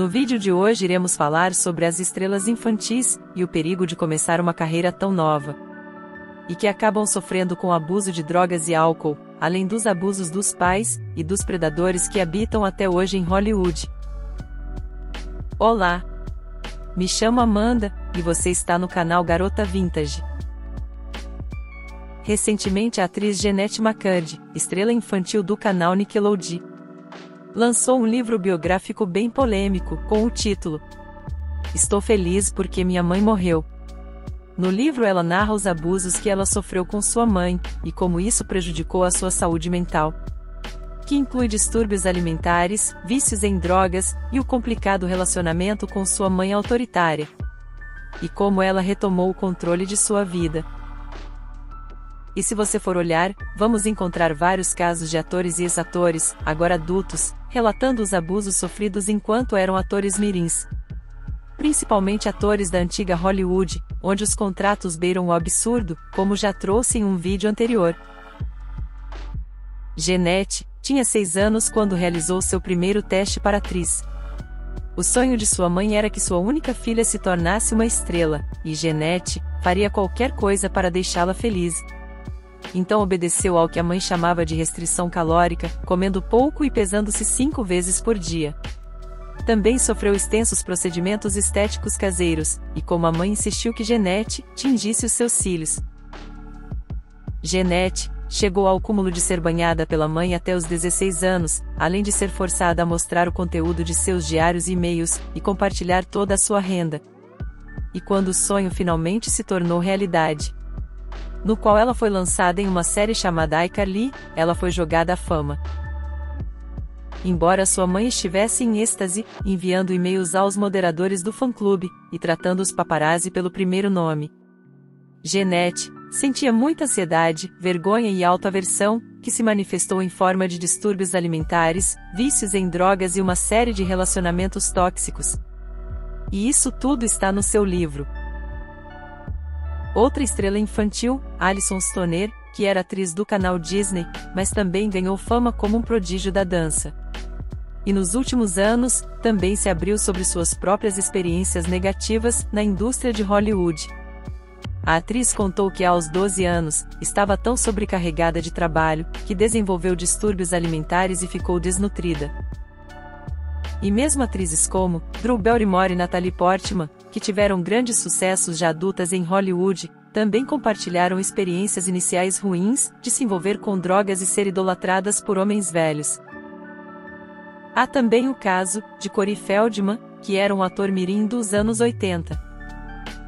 No vídeo de hoje iremos falar sobre as estrelas infantis, e o perigo de começar uma carreira tão nova, e que acabam sofrendo com o abuso de drogas e álcool, além dos abusos dos pais, e dos predadores que habitam até hoje em Hollywood. Olá! Me chamo Amanda, e você está no canal Garota Vintage. Recentemente a atriz Jennette McCurdy, estrela infantil do canal Nickelodeon, lançou um livro biográfico bem polêmico, com o título Estou Feliz Porque Minha Mãe Morreu. No livro ela narra os abusos que ela sofreu com sua mãe, e como isso prejudicou a sua saúde mental, que inclui distúrbios alimentares, vícios em drogas, e o complicado relacionamento com sua mãe autoritária, e como ela retomou o controle de sua vida. E se você for olhar, vamos encontrar vários casos de atores e ex-atores, agora adultos, relatando os abusos sofridos enquanto eram atores mirins. Principalmente atores da antiga Hollywood, onde os contratos beiram o absurdo, como já trouxe em um vídeo anterior. Jennette tinha 6 anos quando realizou seu primeiro teste para atriz. O sonho de sua mãe era que sua única filha se tornasse uma estrela, e Jennette faria qualquer coisa para deixá-la feliz. Então obedeceu ao que a mãe chamava de restrição calórica, comendo pouco e pesando-se 5 vezes por dia. Também sofreu extensos procedimentos estéticos caseiros, e como a mãe insistiu que Jennette tingisse os seus cílios, Jennette chegou ao cúmulo de ser banhada pela mãe até os 16 anos, além de ser forçada a mostrar o conteúdo de seus diários e e-mails, e compartilhar toda a sua renda. E quando o sonho finalmente se tornou realidade, no qual ela foi lançada em uma série chamada iCarly, ela foi jogada à fama. Embora sua mãe estivesse em êxtase, enviando e-mails aos moderadores do fã-clube, e tratando os paparazzi pelo primeiro nome, Jennette sentia muita ansiedade, vergonha e autoaversão, que se manifestou em forma de distúrbios alimentares, vícios em drogas e uma série de relacionamentos tóxicos. E isso tudo está no seu livro. Outra estrela infantil, Alison Stoner, que era atriz do canal Disney, mas também ganhou fama como um prodígio da dança. E nos últimos anos, também se abriu sobre suas próprias experiências negativas na indústria de Hollywood. A atriz contou que aos 12 anos, estava tão sobrecarregada de trabalho, que desenvolveu distúrbios alimentares e ficou desnutrida. E mesmo atrizes como Drew Barrymore e Natalie Portman, que tiveram grandes sucessos já adultas em Hollywood, também compartilharam experiências iniciais ruins, de se envolver com drogas e ser idolatradas por homens velhos. Há também o caso de Corey Feldman, que era um ator mirim dos anos 80,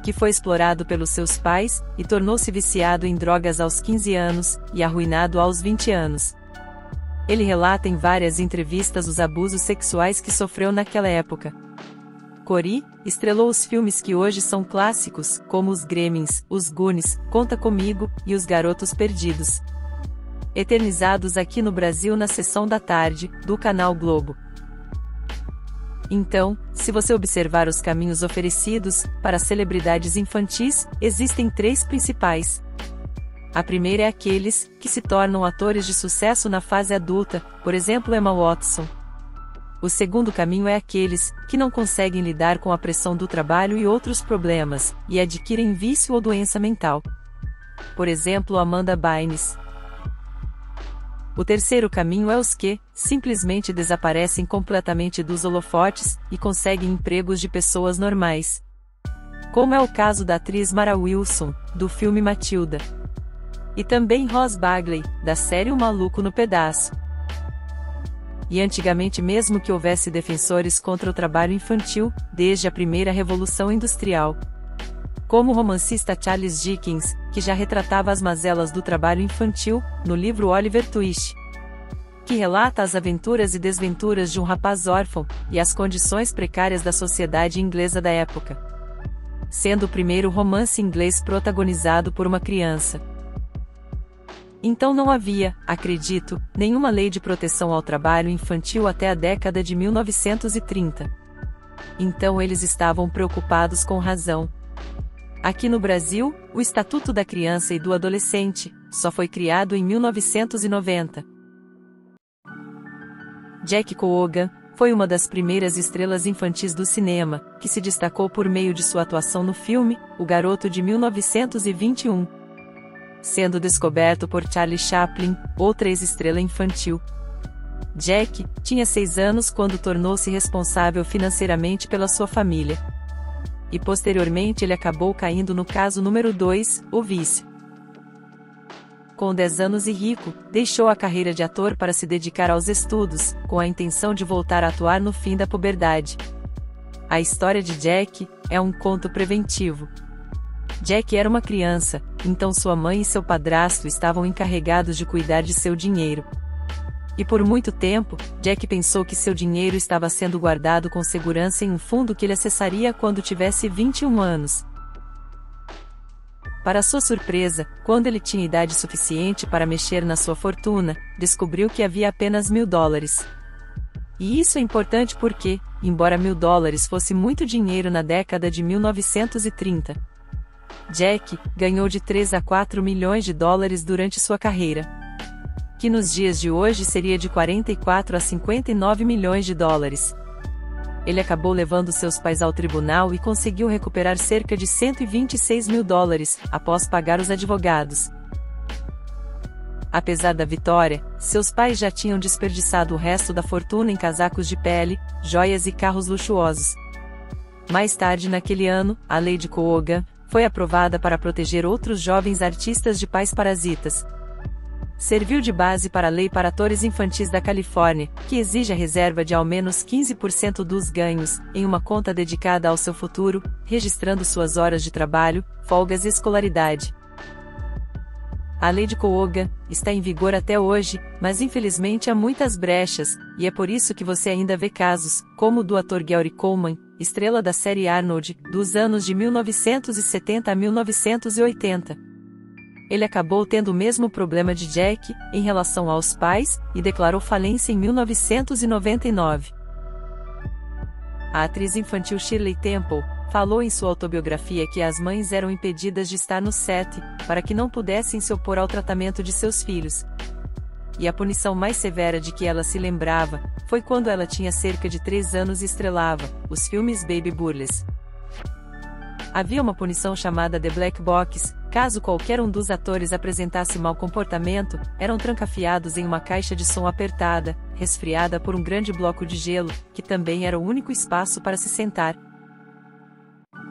que foi explorado pelos seus pais, e tornou-se viciado em drogas aos 15 anos, e arruinado aos 20 anos. Ele relata em várias entrevistas os abusos sexuais que sofreu naquela época. Corey estrelou os filmes que hoje são clássicos, como Os Gremlins, Os Goonies, Conta Comigo, e Os Garotos Perdidos, eternizados aqui no Brasil na sessão da tarde, do canal Globo. Então, se você observar os caminhos oferecidos para celebridades infantis, existem 3 principais. A primeira é aqueles que se tornam atores de sucesso na fase adulta, por exemplo Emma Watson. O segundo caminho é aqueles que não conseguem lidar com a pressão do trabalho e outros problemas, e adquirem vício ou doença mental, por exemplo Amanda Bynes. O terceiro caminho é os que simplesmente desaparecem completamente dos holofotes, e conseguem empregos de pessoas normais, como é o caso da atriz Mara Wilson, do filme Matilda, e também Rose Bagley, da série O Maluco no Pedaço. E antigamente mesmo que houvesse defensores contra o trabalho infantil, desde a primeira Revolução Industrial, como o romancista Charles Dickens, que já retratava as mazelas do trabalho infantil, no livro Oliver Twist, que relata as aventuras e desventuras de um rapaz órfão, e as condições precárias da sociedade inglesa da época, sendo o primeiro romance inglês protagonizado por uma criança. Então não havia, acredito, nenhuma lei de proteção ao trabalho infantil até a década de 1930. Então eles estavam preocupados com razão. Aqui no Brasil, o Estatuto da Criança e do Adolescente só foi criado em 1990. Jackie Coogan, foi uma das primeiras estrelas infantis do cinema, que se destacou por meio de sua atuação no filme O Garoto de 1921. Sendo descoberto por Charlie Chaplin, outra ex-estrela infantil. Jack tinha 6 anos quando tornou-se responsável financeiramente pela sua família. E posteriormente ele acabou caindo no caso número 2, o vício. Com 10 anos e rico, deixou a carreira de ator para se dedicar aos estudos, com a intenção de voltar a atuar no fim da puberdade. A história de Jack é um conto preventivo. Jack era uma criança, então sua mãe e seu padrasto estavam encarregados de cuidar de seu dinheiro. E por muito tempo, Jack pensou que seu dinheiro estava sendo guardado com segurança em um fundo que ele acessaria quando tivesse 21 anos. Para sua surpresa, quando ele tinha idade suficiente para mexer na sua fortuna, descobriu que havia apenas $1.000. E isso é importante porque, embora $1.000 fosse muito dinheiro na década de 1930, Jack ganhou de 3 a 4 milhões de dólares durante sua carreira, que nos dias de hoje seria de 44 a 59 milhões de dólares. Ele acabou levando seus pais ao tribunal e conseguiu recuperar cerca de 126 mil dólares, após pagar os advogados. Apesar da vitória, seus pais já tinham desperdiçado o resto da fortuna em casacos de pele, joias e carros luxuosos. Mais tarde naquele ano, a lei de Coogan foi aprovada para proteger outros jovens artistas de pais parasitas. Serviu de base para a lei para atores infantis da Califórnia, que exige a reserva de ao menos 15% dos ganhos, em uma conta dedicada ao seu futuro, registrando suas horas de trabalho, folgas e escolaridade. A lei de Coogan está em vigor até hoje, mas infelizmente há muitas brechas, e é por isso que você ainda vê casos, como o do ator Gary Coleman, estrela da série Arnold, dos anos de 1970 a 1980. Ele acabou tendo o mesmo problema de Jack, em relação aos pais, e declarou falência em 1999. A atriz infantil Shirley Temple falou em sua autobiografia que as mães eram impedidas de estar no set, para que não pudessem se opor ao tratamento de seus filhos. E a punição mais severa de que ela se lembrava, foi quando ela tinha cerca de 3 anos e estrelava os filmes Baby Burles. Havia uma punição chamada The Black Box. Caso qualquer um dos atores apresentasse mau comportamento, eram trancafiados em uma caixa de som apertada, resfriada por um grande bloco de gelo, que também era o único espaço para se sentar.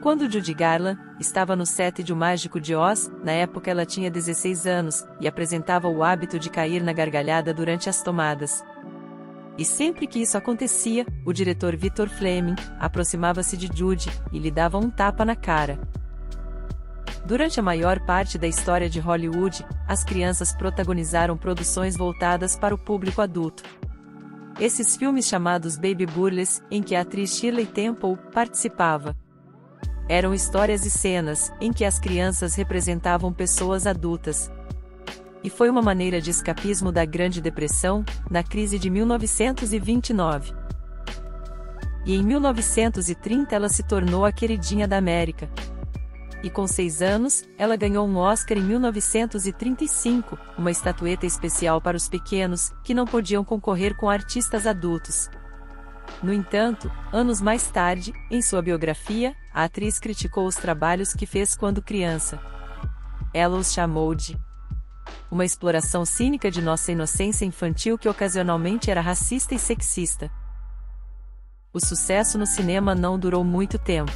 Quando Judy Garland estava no set de O Mágico de Oz, na época ela tinha 16 anos, e apresentava o hábito de cair na gargalhada durante as tomadas. E sempre que isso acontecia, o diretor Victor Fleming aproximava-se de Judy e lhe dava um tapa na cara. Durante a maior parte da história de Hollywood, as crianças protagonizaram produções voltadas para o público adulto. Esses filmes chamados Baby Burles, em que a atriz Shirley Temple participava, eram histórias e cenas em que as crianças representavam pessoas adultas. E foi uma maneira de escapismo da Grande Depressão, na crise de 1929. E em 1930 ela se tornou a queridinha da América. E com 6 anos, ela ganhou um Oscar em 1935, uma estatueta especial para os pequenos, que não podiam concorrer com artistas adultos. No entanto, anos mais tarde, em sua biografia, a atriz criticou os trabalhos que fez quando criança. Ela os chamou de uma exploração cínica de nossa inocência infantil que ocasionalmente era racista e sexista. O sucesso no cinema não durou muito tempo.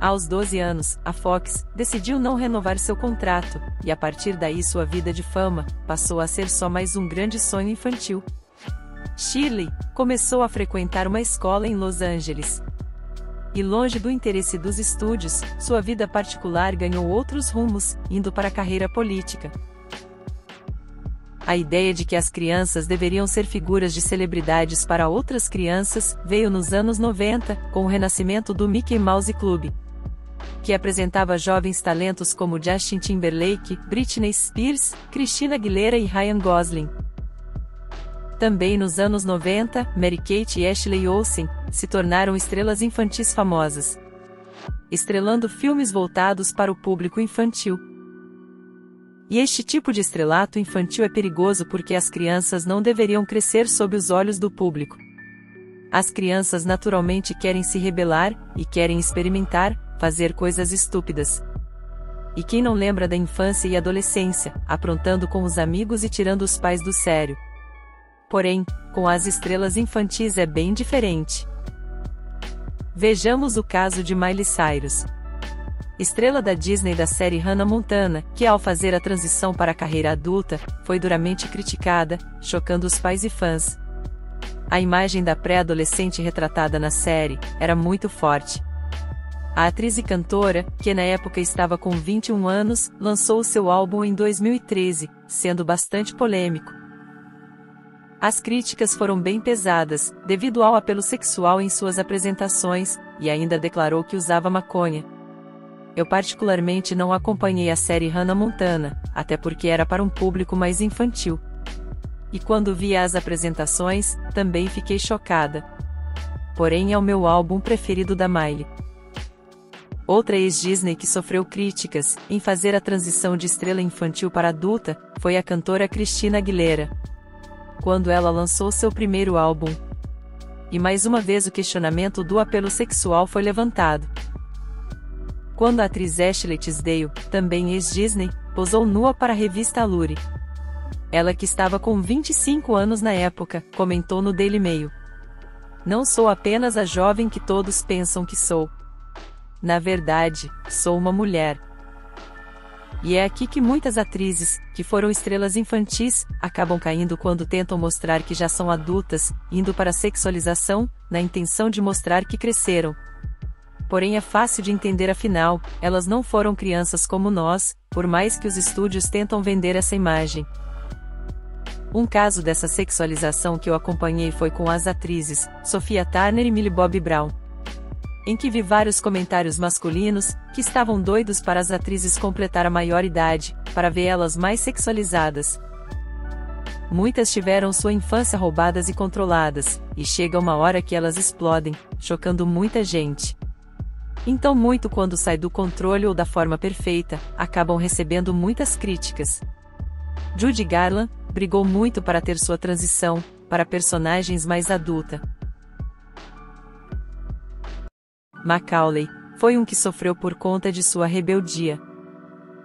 Aos 12 anos, a Fox decidiu não renovar seu contrato, e a partir daí sua vida de fama passou a ser só mais um grande sonho infantil. Shirley começou a frequentar uma escola em Los Angeles. E longe do interesse dos estúdios, sua vida particular ganhou outros rumos, indo para a carreira política. A ideia de que as crianças deveriam ser figuras de celebridades para outras crianças veio nos anos 90, com o renascimento do Mickey Mouse Club, que apresentava jovens talentos como Justin Timberlake, Britney Spears, Christina Aguilera e Ryan Gosling. Também nos anos 90, Mary-Kate e Ashley Olsen se tornaram estrelas infantis famosas, estrelando filmes voltados para o público infantil. E este tipo de estrelato infantil é perigoso porque as crianças não deveriam crescer sob os olhos do público. As crianças naturalmente querem se rebelar, e querem experimentar, fazer coisas estúpidas. E quem não lembra da infância e adolescência, aprontando com os amigos e tirando os pais do sério? Porém, com as estrelas infantis é bem diferente. Vejamos o caso de Miley Cyrus, estrela da Disney da série Hannah Montana, que ao fazer a transição para a carreira adulta, foi duramente criticada, chocando os pais e fãs. A imagem da pré-adolescente retratada na série era muito forte. A atriz e cantora, que na época estava com 21 anos, lançou seu álbum em 2013, sendo bastante polêmico. As críticas foram bem pesadas, devido ao apelo sexual em suas apresentações, e ainda declarou que usava maconha. Eu particularmente não acompanhei a série Hannah Montana, até porque era para um público mais infantil. E quando vi as apresentações, também fiquei chocada. Porém é o meu álbum preferido da Miley. Outra ex-Disney que sofreu críticas, em fazer a transição de estrela infantil para adulta, foi a cantora Christina Aguilera, quando ela lançou seu primeiro álbum. E mais uma vez o questionamento do apelo sexual foi levantado. Quando a atriz Ashley Tisdale, também ex-Disney, posou nua para a revista Allure. Ela, que estava com 25 anos na época, comentou no Daily Mail: "Não sou apenas a jovem que todos pensam que sou. Na verdade, sou uma mulher." E é aqui que muitas atrizes, que foram estrelas infantis, acabam caindo quando tentam mostrar que já são adultas, indo para a sexualização, na intenção de mostrar que cresceram. Porém é fácil de entender, afinal, elas não foram crianças como nós, por mais que os estúdios tentam vender essa imagem. Um caso dessa sexualização que eu acompanhei foi com as atrizes Sophia Turner e Millie Bobby Brown, em que vi vários comentários masculinos, que estavam doidos para as atrizes completar a maioridade, para ver elas mais sexualizadas. Muitas tiveram sua infância roubadas e controladas, e chega uma hora que elas explodem, chocando muita gente. Então muito quando sai do controle ou da forma perfeita, acabam recebendo muitas críticas. Judy Garland brigou muito para ter sua transição para personagens mais adulta. Macaulay foi um que sofreu por conta de sua rebeldia.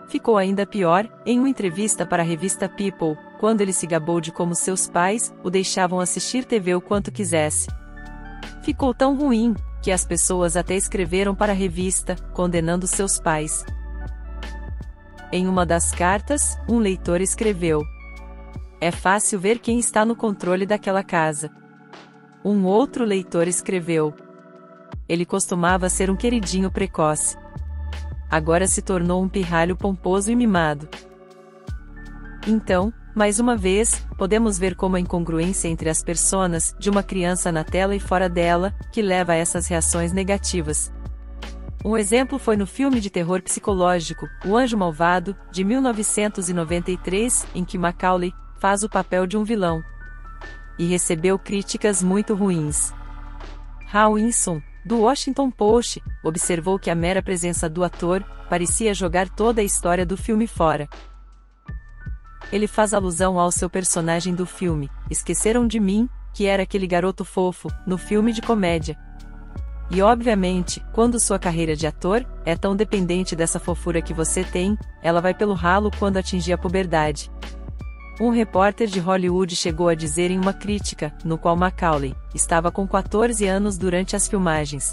Ficou ainda pior, em uma entrevista para a revista People, quando ele se gabou de como seus pais o deixavam assistir TV o quanto quisesse. Ficou tão ruim, que as pessoas até escreveram para a revista, condenando seus pais. Em uma das cartas, um leitor escreveu: "É fácil ver quem está no controle daquela casa." Um outro leitor escreveu: "Ele costumava ser um queridinho precoce. Agora se tornou um pirralho pomposo e mimado." Então, mais uma vez, podemos ver como a incongruência entre as personas de uma criança na tela e fora dela, que leva a essas reações negativas. Um exemplo foi no filme de terror psicológico, O Anjo Malvado, de 1993, em que Macaulay faz o papel de um vilão, e recebeu críticas muito ruins. Rawlinson, do Washington Post, observou que a mera presença do ator parecia jogar toda a história do filme fora. Ele faz alusão ao seu personagem do filme Esqueceram de Mim, que era aquele garoto fofo, no filme de comédia. E obviamente, quando sua carreira de ator é tão dependente dessa fofura que você tem, ela vai pelo ralo quando atingir a puberdade. Um repórter de Hollywood chegou a dizer em uma crítica, no qual Macaulay estava com 14 anos durante as filmagens,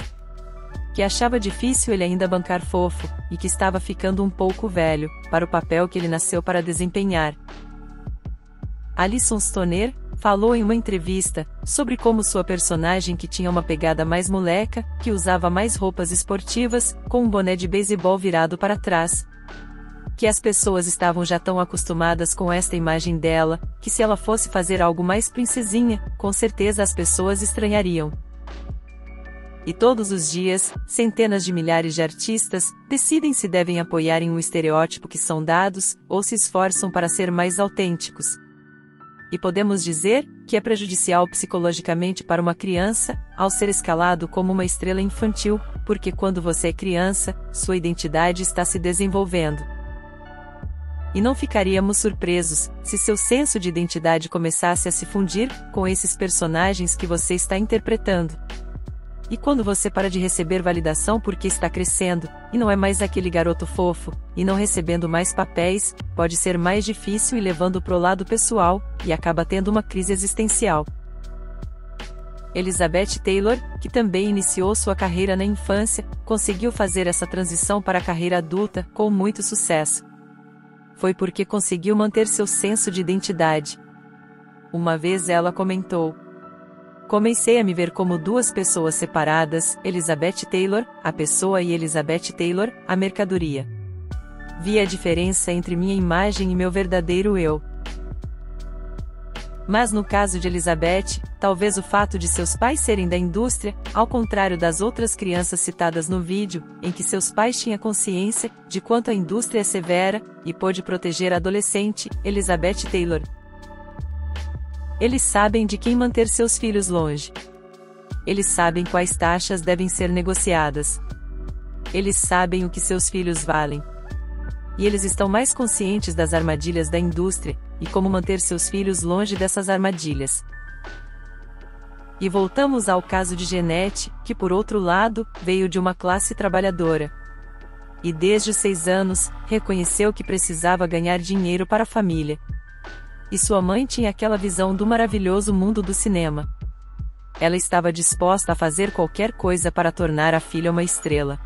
que achava difícil ele ainda bancar fofo, e que estava ficando um pouco velho para o papel que ele nasceu para desempenhar. Alison Stoner falou em uma entrevista sobre como sua personagem, que tinha uma pegada mais moleca, que usava mais roupas esportivas, com um boné de beisebol virado para trás, que as pessoas estavam já tão acostumadas com esta imagem dela, que se ela fosse fazer algo mais princesinha, com certeza as pessoas estranhariam. E todos os dias, centenas de milhares de artistas decidem se devem apoiar em um estereótipo que são dados, ou se esforçam para ser mais autênticos. E podemos dizer que é prejudicial psicologicamente para uma criança, ao ser escalado como uma estrela infantil, porque quando você é criança, sua identidade está se desenvolvendo. E não ficaríamos surpresos, se seu senso de identidade começasse a se fundir com esses personagens que você está interpretando. E quando você para de receber validação porque está crescendo, e não é mais aquele garoto fofo, e não recebendo mais papéis, pode ser mais difícil e levando pro lado pessoal, e acaba tendo uma crise existencial. Elizabeth Taylor, que também iniciou sua carreira na infância, conseguiu fazer essa transição para a carreira adulta com muito sucesso. Foi porque conseguiu manter seu senso de identidade. Uma vez ela comentou: "Comecei a me ver como duas pessoas separadas, Elizabeth Taylor, a pessoa, e Elizabeth Taylor, a mercadoria. Vi a diferença entre minha imagem e meu verdadeiro eu." Mas no caso de Elizabeth, talvez o fato de seus pais serem da indústria, ao contrário das outras crianças citadas no vídeo, em que seus pais tinham consciência de quanto a indústria é severa, e pôde proteger a adolescente, Elizabeth Taylor. Eles sabem de quem manter seus filhos longe. Eles sabem quais taxas devem ser negociadas. Eles sabem o que seus filhos valem. E eles estão mais conscientes das armadilhas da indústria, e como manter seus filhos longe dessas armadilhas. E voltamos ao caso de Jennette, que por outro lado, veio de uma classe trabalhadora. E desde os 6 anos, reconheceu que precisava ganhar dinheiro para a família. E sua mãe tinha aquela visão do maravilhoso mundo do cinema. Ela estava disposta a fazer qualquer coisa para tornar a filha uma estrela.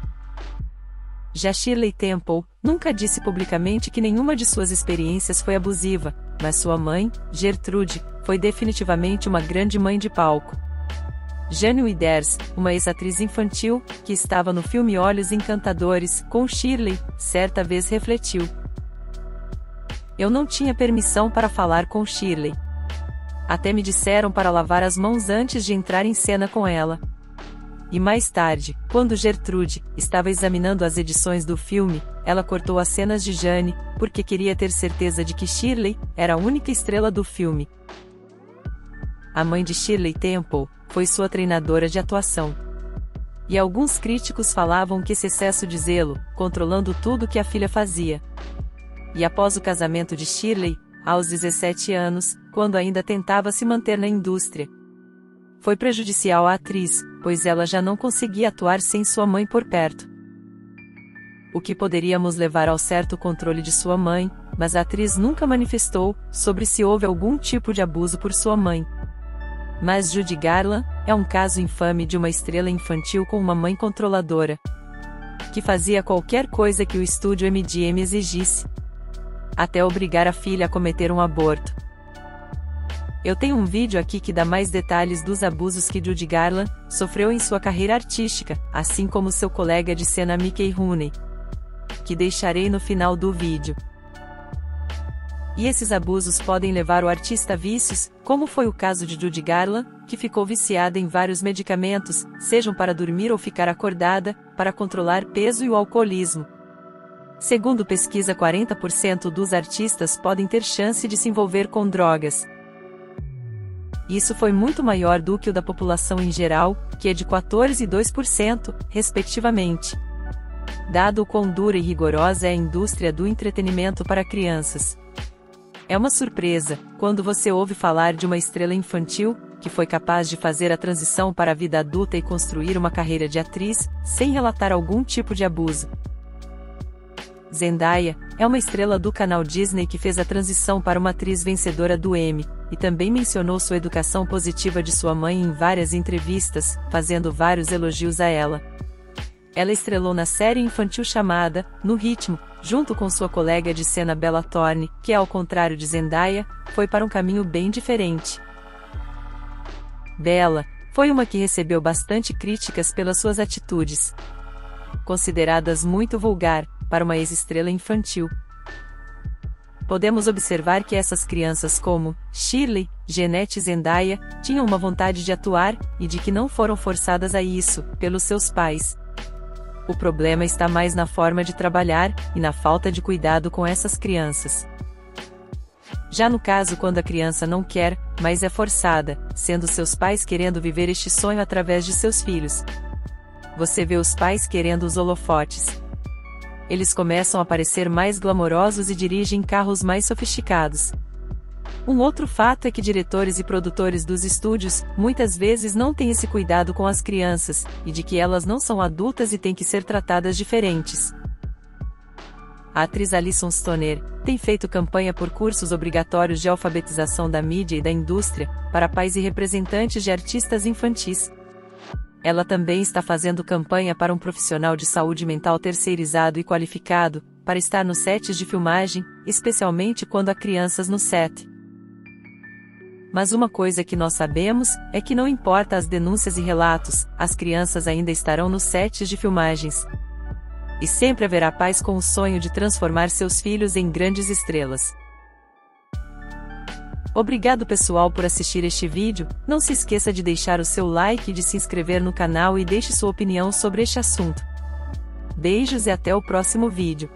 Já Shirley Temple, nunca disse publicamente que nenhuma de suas experiências foi abusiva, mas sua mãe, Gertrude, foi definitivamente uma grande mãe de palco. Jane Withers, uma ex-atriz infantil, que estava no filme Olhos Encantadores, com Shirley, certa vez refletiu: "Eu não tinha permissão para falar com Shirley. Até me disseram para lavar as mãos antes de entrar em cena com ela." E mais tarde, quando Gertrude estava examinando as edições do filme, ela cortou as cenas de Jane, porque queria ter certeza de que Shirley era a única estrela do filme. A mãe de Shirley Temple foi sua treinadora de atuação. E alguns críticos falavam que esse excesso de zelo, controlando tudo que a filha fazia. E após o casamento de Shirley, aos 17 anos, quando ainda tentava se manter na indústria, foi prejudicial à atriz, pois ela já não conseguia atuar sem sua mãe por perto. O que poderíamos levar ao certo controle de sua mãe, mas a atriz nunca manifestou sobre se houve algum tipo de abuso por sua mãe. Mas Judy Garland é um caso infame de uma estrela infantil com uma mãe controladora, que fazia qualquer coisa que o estúdio MGM exigisse, até obrigar a filha a cometer um aborto. Eu tenho um vídeo aqui que dá mais detalhes dos abusos que Judy Garland sofreu em sua carreira artística, assim como seu colega de cena Mickey Rooney, que deixarei no final do vídeo. E esses abusos podem levar o artista a vícios, como foi o caso de Judy Garland, que ficou viciada em vários medicamentos, sejam para dormir ou ficar acordada, para controlar peso e o alcoolismo. Segundo pesquisa, 40% dos artistas podem ter chance de se envolver com drogas. Isso foi muito maior do que o da população em geral, que é de 14% e 2%, respectivamente. Dado o quão dura e rigorosa é a indústria do entretenimento para crianças. É uma surpresa, quando você ouve falar de uma estrela infantil, que foi capaz de fazer a transição para a vida adulta e construir uma carreira de atriz, sem relatar algum tipo de abuso. Zendaya é uma estrela do canal Disney que fez a transição para uma atriz vencedora do Emmy, e também mencionou sua educação positiva de sua mãe em várias entrevistas, fazendo vários elogios a ela. Ela estrelou na série infantil chamada No Ritmo, junto com sua colega de cena Bella Thorne, que, ao contrário de Zendaya, foi para um caminho bem diferente. Bella foi uma que recebeu bastante críticas pelas suas atitudes, consideradas muito vulgar, para uma ex-estrela infantil. Podemos observar que essas crianças como Shirley, Jennette e Zendaya tinham uma vontade de atuar, e de que não foram forçadas a isso pelos seus pais. O problema está mais na forma de trabalhar, e na falta de cuidado com essas crianças. Já no caso quando a criança não quer, mas é forçada, sendo seus pais querendo viver este sonho através de seus filhos. Você vê os pais querendo os holofotes. eles começam a parecer mais glamourosos e dirigem carros mais sofisticados. Um outro fato é que diretores e produtores dos estúdios, muitas vezes não têm esse cuidado com as crianças, e de que elas não são adultas e têm que ser tratadas diferentes. A atriz Alison Stoner tem feito campanha por cursos obrigatórios de alfabetização da mídia e da indústria, para pais e representantes de artistas infantis. Ela também está fazendo campanha para um profissional de saúde mental terceirizado e qualificado, para estar nos sets de filmagem, especialmente quando há crianças no set. Mas uma coisa que nós sabemos, é que não importa as denúncias e relatos, as crianças ainda estarão nos sets de filmagens. E sempre haverá pais com o sonho de transformar seus filhos em grandes estrelas. Obrigado pessoal por assistir este vídeo, não se esqueça de deixar o seu like e de se inscrever no canal e deixe sua opinião sobre este assunto. Beijos e até o próximo vídeo.